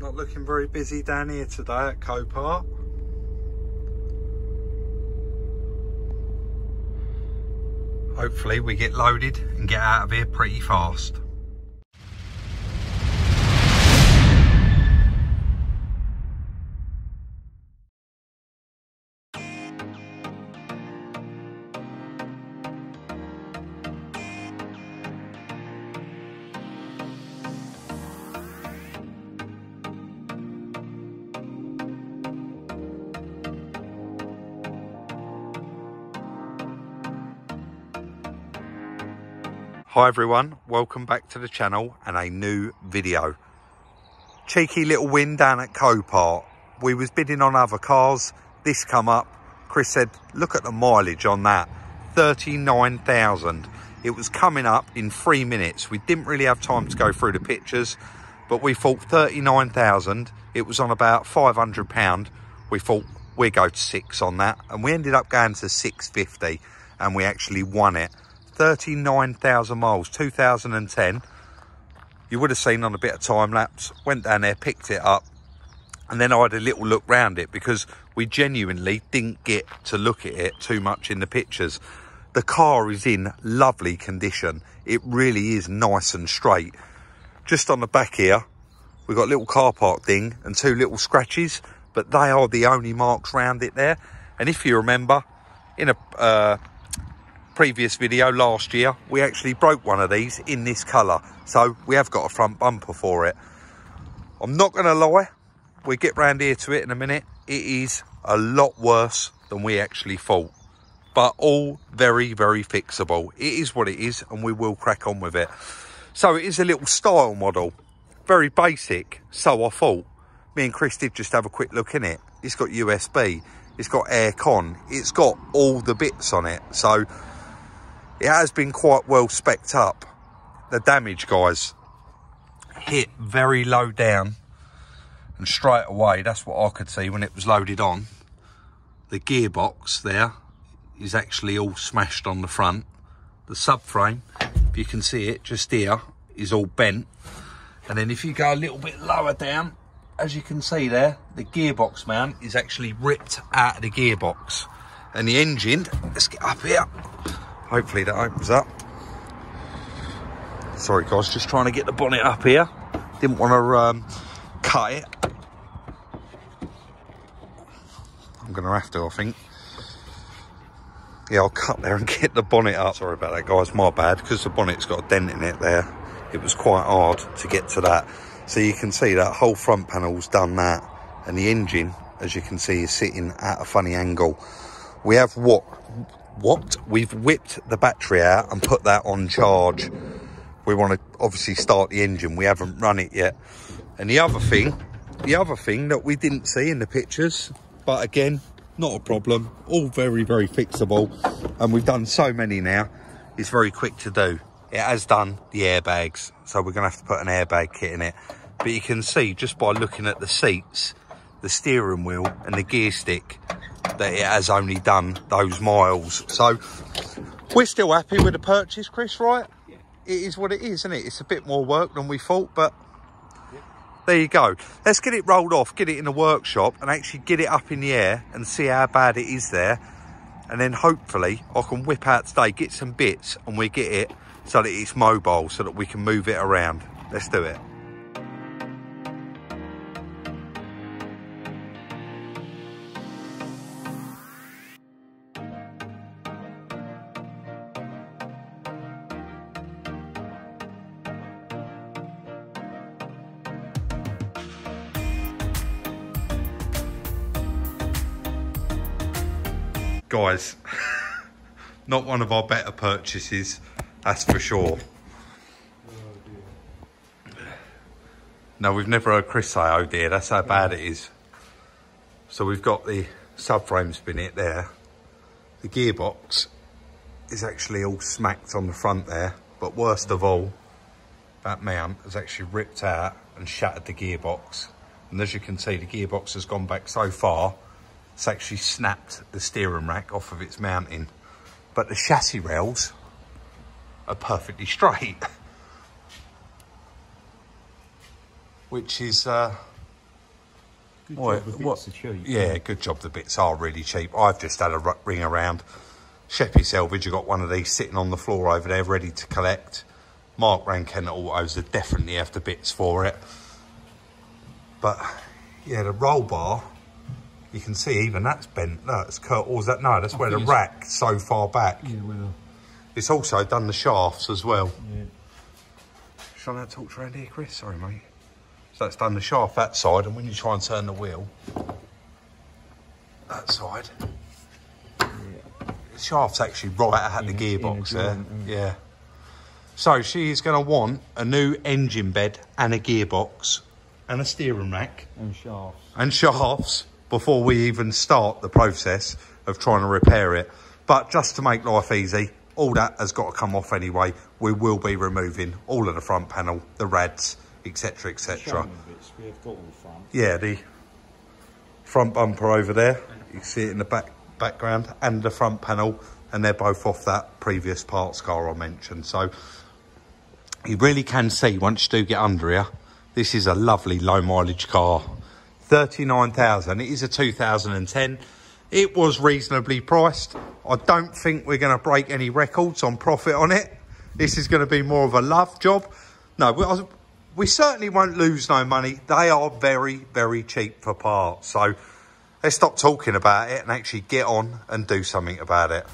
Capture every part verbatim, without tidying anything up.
Not looking very busy down here today at Copart. Hopefully we get loaded and get out of here pretty fast. Hi everyone, welcome back to the channel and a new video. Cheeky little win down at Copart. We was bidding on other cars, this come up. Chris said, look at the mileage on that, thirty-nine thousand. It was coming up in three minutes. We didn't really have time to go through the pictures, but we thought thirty-nine thousand, it was on about five hundred pound. We thought we'd go to six on that, and we ended up going to six fifty, and we actually won it. thirty-nine thousand miles, two thousand ten. You would have seen on a bit of time lapse, went down there, picked it up, and then I had a little look round it because we genuinely didn't get to look at it too much in the pictures. The car is in lovely condition. It really is nice and straight. Just on the back here, we've got a little car park ding and two little scratches, but they are the only marks round it there. And if you remember, in a... Uh, previous video last year, we actually broke one of these in this colour, so we have got a front bumper for it. I'm not gonna lie, we get round here to it in a minute, it is a lot worse than we actually thought, but all very very fixable. It is what it is, and we will crack on with it. So it is a little style model, very basic. So I thought, me and Chris did just have a quick look in it. It's got U S B, it's got air con, it's got all the bits on it, so it has been quite well specced up. The damage, guys, hit very low down and straight away. That's what I could see when it was loaded on. The gearbox there is actually all smashed on the front. The subframe, if you can see it just here, is all bent. And then if you go a little bit lower down, as you can see there, the gearbox mount is actually ripped out of the gearbox. And the engine, let's get up here. Hopefully that opens up. Sorry guys, just trying to get the bonnet up here. Didn't want to um, cut it. I'm going to have to, I think. Yeah, I'll cut there and get the bonnet up. Sorry about that guys, my bad, because the bonnet's got a dent in it there. It was quite hard to get to that. So you can see that whole front panel's done that. And the engine, as you can see, is sitting at a funny angle. We have what... what we've whipped the battery out and put that on charge. We want to obviously start the engine, we haven't run it yet. And the other thing the other thing that we didn't see in the pictures, but again, not a problem, all very very fixable, and we've done so many now, it's very quick to do. It has done the airbags, so we're gonna have to put an airbag kit in it. But you can see just by looking at the seats, the steering wheel and the gear stick, that it has only done those miles. So we're still happy with the purchase, Chris, right? Yeah. It is what it is, isn't it? It's a bit more work than we thought, but yeah, there you go. Let's get it rolled off, get it in the workshop and actually get it up in the air and see how bad it is there. And then hopefully I can whip out today, get some bits, and we get it so that it's mobile, so that we can move it around. Let's do it. Guys, not one of our better purchases, that's for sure. Oh, no, we've never heard Chris say, oh dear, that's how bad it is. So we've got the subframe spinet there. The gearbox is actually all smacked on the front there, but worst of all, that mount has actually ripped out and shattered the gearbox. And as you can see, the gearbox has gone back so far, it's actually snapped the steering rack off of its mounting, but the chassis rails are perfectly straight, which is uh, Good well, job the bits are cheap. Yeah, good job the bits are really cheap. I've just had a ring around. Sheppey Salvage, you've got one of these sitting on the floor over there ready to collect. Mark Ranken Autos are definitely have the bits for it. But, yeah, the roll bar, you can see even that's bent. No, it's cut. Or is that? No, that's I where the rack's so far back. Yeah, well. It's also done the shafts as well. Yeah. Shall I talk around here, Chris? Sorry, mate. So that's done the shaft that side, and when you try and turn the wheel, that side, yeah. The shaft's actually right at the gearbox there. Joint, yeah. yeah. So she is going to want a new engine bed and a gearbox and a steering rack and shafts and shafts before we even start the process of trying to repair it. But just to make life easy, all that has got to come off anyway. We will be removing all of the front panel, the rads, etc, et cetera. We have got all the front. Yeah, the front bumper over there. You can see it in the back background and the front panel, and they're both off that previous parts car I mentioned. So you really can see once you do get under here, this is a lovely low mileage car. thirty-nine thousand. It is a two thousand and ten. It was reasonably priced. I don't think we're going to break any records on profit on it. This is going to be more of a love job. No, we, I, we certainly won't lose no money. They are very, very cheap for parts. So let's stop talking about it and actually get on and do something about it.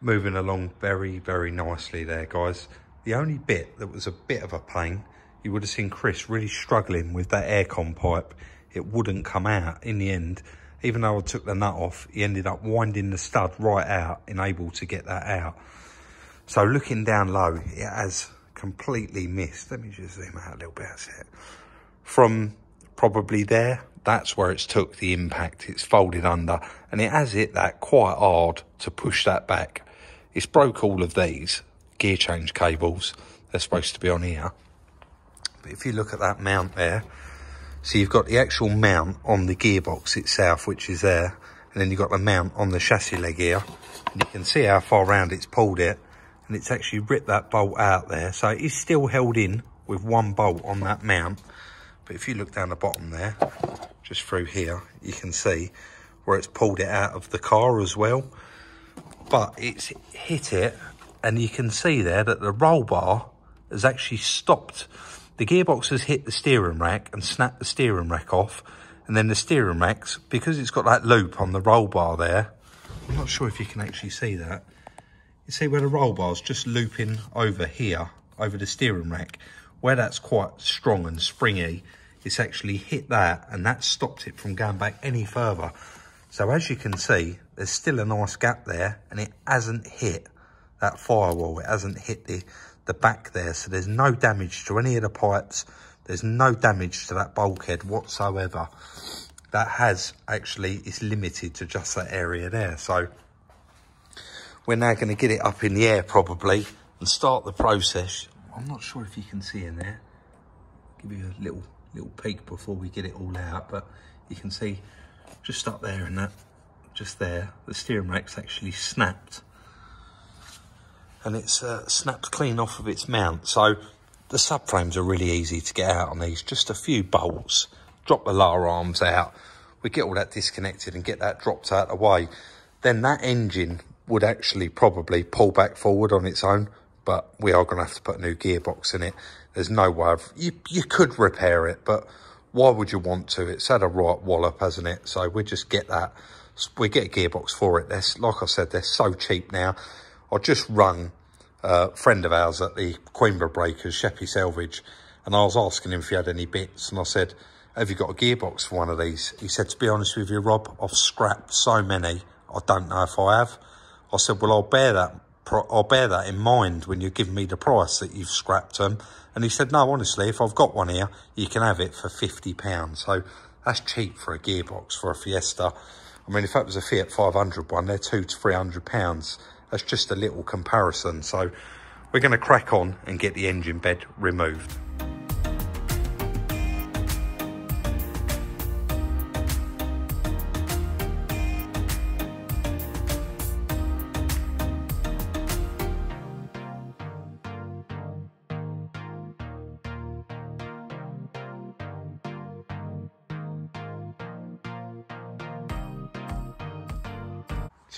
Moving along very, very nicely there, guys. The only bit that was a bit of a pain, you would have seen Chris really struggling with that aircon pipe. It wouldn't come out in the end. Even though I took the nut off, he ended up winding the stud right out, unable to get that out. So looking down low, it has completely missed. Let me just zoom out a little bit. That's it. From probably there, that's where it's took the impact. It's folded under, and it has hit that quite hard to push that back. It's broke all of these gear change cables. They're supposed to be on here. But if you look at that mount there, so you've got the actual mount on the gearbox itself, which is there. And then you've got the mount on the chassis leg here. And you can see how far round it's pulled it. And it's actually ripped that bolt out there. So it is still held in with one bolt on that mount. But if you look down the bottom there, just through here, you can see where it's pulled it out of the car as well. But it's hit it, and you can see there that the roll bar has actually stopped. The gearbox has hit the steering rack and snapped the steering rack off, and then the steering rack's, because it's got that loop on the roll bar there, I'm not sure if you can actually see that. You see where the roll bar's just looping over here, over the steering rack, where that's quite strong and springy, it's actually hit that, and that stopped it from going back any further. So as you can see, there's still a nice gap there, and it hasn't hit that firewall. It hasn't hit the, the back there. So there's no damage to any of the pipes. There's no damage to that bulkhead whatsoever. That has actually, it's limited to just that area there. So we're now going to get it up in the air probably and start the process. I'm not sure if you can see in there. Give you a little, little peek before we get it all out, but you can see just up there and that, just there, the steering rack's actually snapped, and it's uh, snapped clean off of its mount. So the subframes are really easy to get out on these. Just a few bolts, drop the lower arms out, we get all that disconnected and get that dropped out of the way. Then that engine would actually probably pull back forward on its own, but we are going to have to put a new gearbox in it. There's no way of, you, you could repair it, but why would you want to? It's had a right wallop, hasn't it? So we just get that. We get a gearbox for it. They're, like I said, they're so cheap now. I just rung uh, friend of ours at the Queenborough Breakers, Sheppey Salvage, and I was asking him if he had any bits, and I said, have you got a gearbox for one of these? He said, to be honest with you, Rob, I've scrapped so many, I don't know if I have. I said, well, I'll bear that I'll bear that in mind when you give me the price that you've scrapped them. And he said, no, honestly, if I've got one here, you can have it for fifty pounds. So that's cheap for a gearbox, for a Fiesta. I mean, if that was a Fiat five hundred one, they're two to three hundred pounds. That's just a little comparison. So we're going to crack on and get the engine bed removed.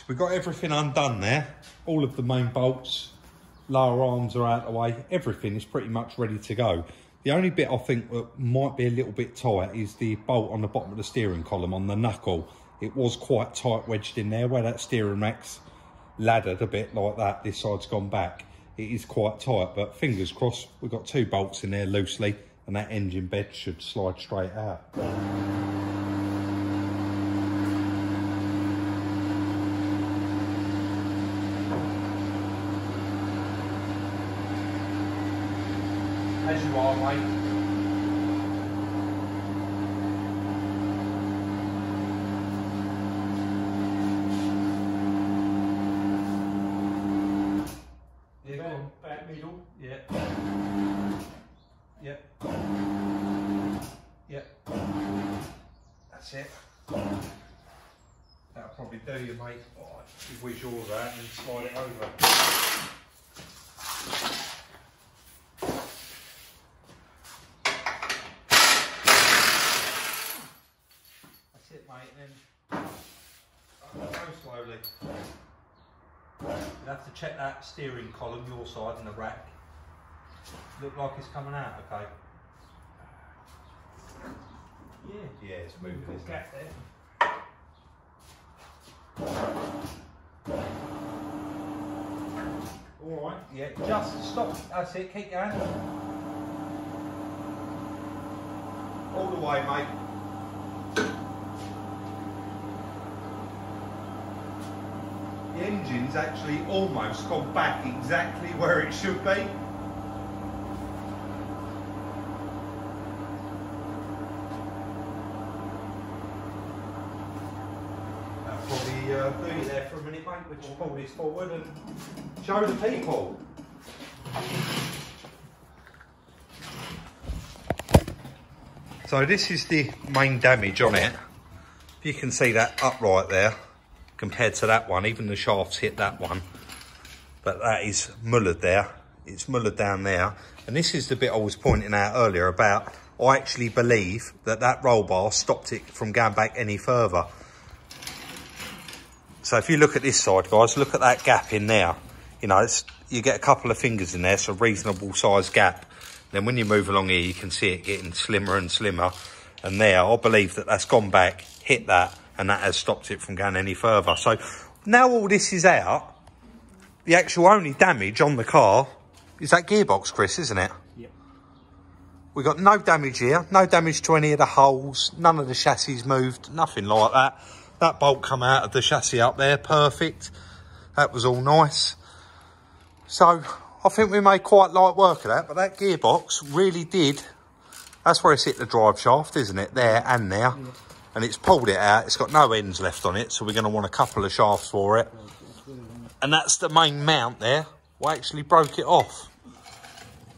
We've got everything undone there, all of the main bolts, lower arms are out of the way, everything is pretty much ready to go. The only bit I think that might be a little bit tight is the bolt on the bottom of the steering column on the knuckle. It was quite tight wedged in there where that steering rack's laddered a bit like that, this side's gone back. It is quite tight, but fingers crossed, we've got two bolts in there loosely and that engine bed should slide straight out. As you are, mate. Yeah, go on. Back middle. Yeah. Yeah. Yeah. That's it. That'll probably do you, mate. Oh, you wish yours out and slide it over. Have to check that steering column, your side and the rack. Look like it's coming out, okay? Yeah. Yeah, it's moving. There's a gap there. Alright, yeah, just stop. That's it, keep going. All the way, mate. The engine's actually almost gone back exactly where it should be. That'll probably uh, do you there for a minute, mate. We'll just pull this forward and show the people. So this is the main damage on it. You can see that upright there. Compared to that one, even the shafts hit that one, but that is mullered there, it's mullered down there. And this is the bit I was pointing out earlier about, I actually believe that that roll bar stopped it from going back any further. So if you look at this side, guys, look at that gap in there. You know, it's, you get a couple of fingers in there, it's a reasonable size gap. Then when you move along here, you can see it getting slimmer and slimmer. And there, I believe that that's gone back, hit that, and that has stopped it from going any further. So now all this is out, the actual only damage on the car is that gearbox, Chris, isn't it? Yep. We've got no damage here, no damage to any of the holes, none of the chassis moved, nothing like that. That bolt come out of the chassis up there, perfect. That was all nice. So I think we made quite light work of that, but that gearbox really did. That's where it's hit the drive shaft, isn't it? There and there. Yep. And it's pulled it out, it's got no ends left on it, so we're going to want a couple of shafts for it. And that's the main mount there. We actually broke it off.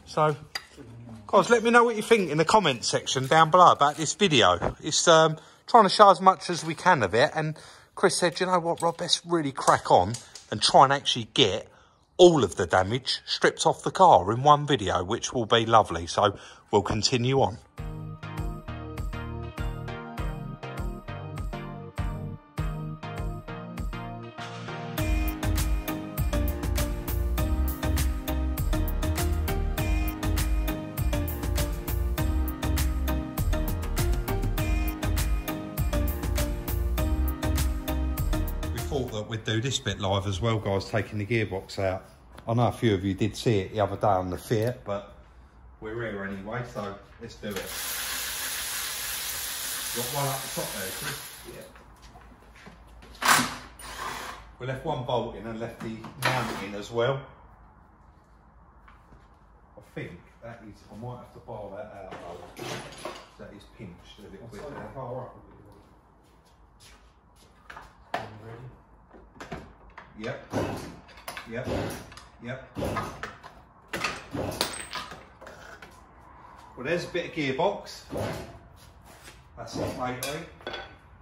So, guys, let me know what you think in the comment section down below about this video. It's um, trying to show as much as we can of it. And Chris said, you know what, Rob, let's really crack on and try and actually get all of the damage stripped off the car in one video, which will be lovely. So we'll continue on. That we'd do this bit live as well, guys, taking the gearbox out. I know a few of you did see it the other day on the Fiat, but we're here anyway, so let's do it. Got one up the top there, Chris? Yeah. We left one bolt in and left the mount in as well. I think that is, I might have to bar that out though. That is pinched a little bit there. Oh, right. Yep, yep, yep. Well, there's a bit of gearbox. That's it, lately.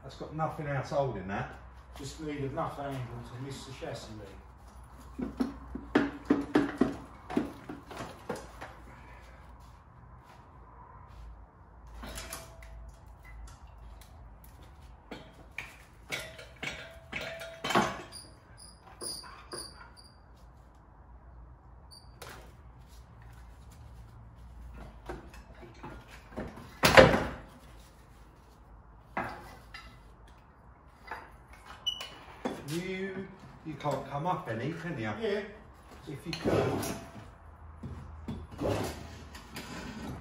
That's got nothing else holding that. Just need enough angle to miss the chassis. You you can't come up any, can you? Yeah. If you could.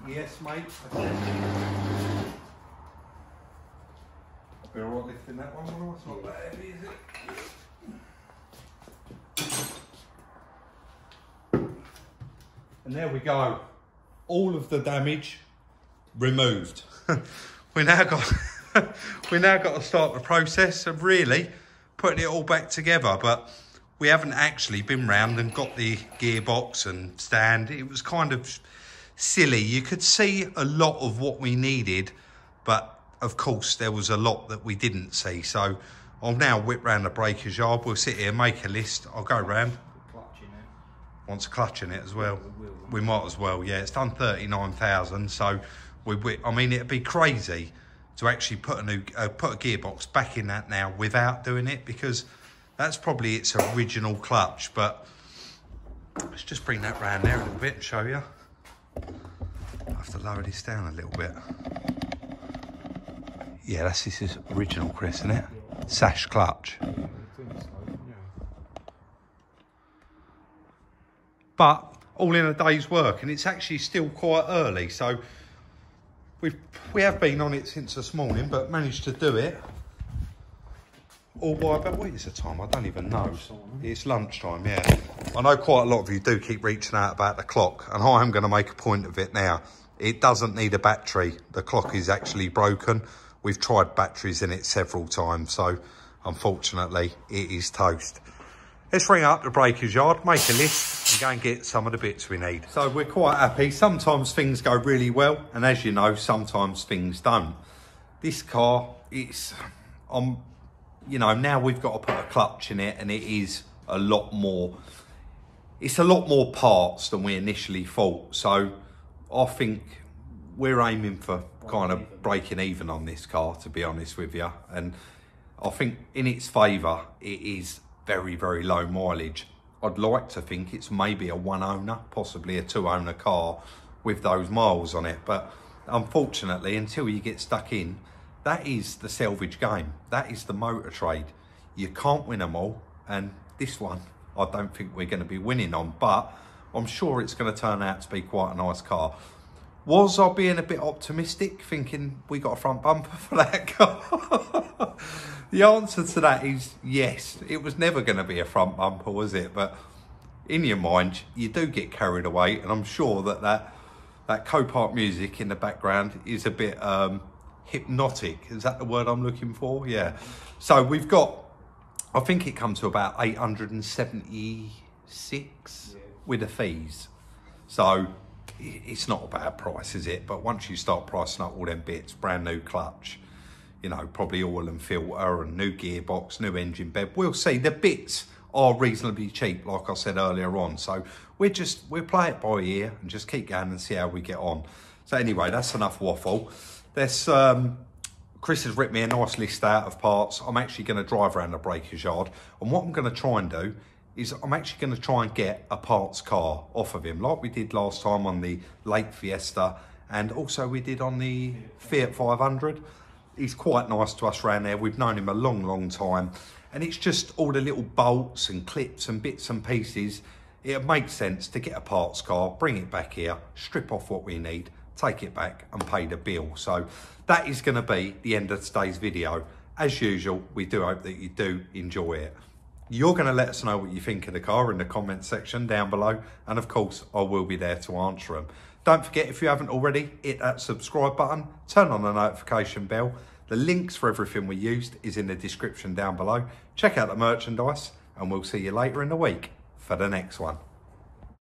Yes, mate. Okay. We're all lifting that one. It's not that heavy, is it? And there we go. All of the damage removed. we now got we now got to start the process of really putting it all back together, but we haven't actually been round and got the gearbox and stand. It was kind of silly. You could see a lot of what we needed, but of course there was a lot that we didn't see. So I'll now whip round the breaker's yard. We'll sit here, make a list. I'll go round. Wants a clutch in it as well. We might as well, yeah. It's done thirty-nine thousand, so we, we, I mean, it'd be crazy to actually put a new uh, put a gearbox back in that now without doing it, because that's probably its original clutch. But let's just bring that round there a little bit and show you. I have to lower this down a little bit. Yeah, that's this is original, Chris, isn't it? Sash clutch. But all in a day's work, and it's actually still quite early, so. We've, we have been on it since this morning, but managed to do it. All by about, what is the time? I don't even know. It's lunchtime, yeah. I know quite a lot of you do keep reaching out about the clock, and I am going to make a point of it now. It doesn't need a battery. The clock is actually broken. We've tried batteries in it several times, so unfortunately, it is toast. Let's ring up the breaker's yard, make a list and go and get some of the bits we need. So we're quite happy. Sometimes things go really well, and as you know, sometimes things don't. This car, it's, um, you know, now we've got to put a clutch in it, and it is a lot more, it's a lot more parts than we initially thought. So I think we're aiming for kind of breaking even on this car, to be honest with you. And I think in its favour, it is very, very low mileage. I'd like to think it's maybe a one owner, possibly a two owner car with those miles on it. But unfortunately, until you get stuck in, that is the salvage game. That is the motor trade. You can't win them all. And this one, I don't think we're going to be winning on, but I'm sure it's going to turn out to be quite a nice car. Was I being a bit optimistic, thinking we got a front bumper for that car? The answer to that is yes. It was never going to be a front bumper, was it? But in your mind, you do get carried away, and I'm sure that that, that Copart music in the background is a bit um, hypnotic. Is that the word I'm looking for? Yeah. So we've got, I think it comes to about eight hundred and seventy-six, yeah, with the fees. So it's not a bad price, is it? But once you start pricing up all them bits, brand new clutch, you know, probably oil and filter and new gearbox, new engine bed, we'll see. The bits are reasonably cheap, like I said earlier on. So we're just, we'll play it by ear and just keep going and see how we get on. So anyway, that's enough waffle. There's, um, Chris has ripped me a nice list out of parts. I'm actually going to drive around the breaker's yard. And what I'm going to try and do is I'm actually going to try and get a parts car off of him, like we did last time on the late Fiesta, and also we did on the Fiat five hundred. He's quite nice to us around there. We've known him a long, long time. And it's just all the little bolts and clips and bits and pieces. it makes sense to get a parts car, bring it back here, strip off what we need, take it back and pay the bill. So that is going to be the end of today's video. As usual, we do hope that you do enjoy it. You're going to let us know what you think of the car in the comment section down below, and of course I will be there to answer them. Don't forget, if you haven't already, hit that subscribe button, turn on the notification bell. The links for everything we used is in the description down below. Check out the merchandise, and we'll see you later in the week for the next one.